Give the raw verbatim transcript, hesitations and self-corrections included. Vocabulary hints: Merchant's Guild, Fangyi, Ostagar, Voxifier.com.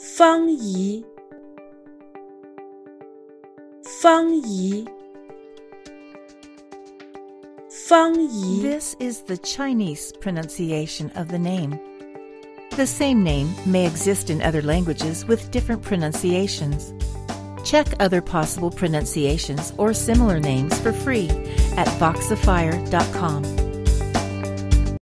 Fangyi, Fangyi, Fangyi. This is the Chinese pronunciation of the name. The same name may exist in other languages with different pronunciations. Check other possible pronunciations or similar names for free at Voxifier dot com.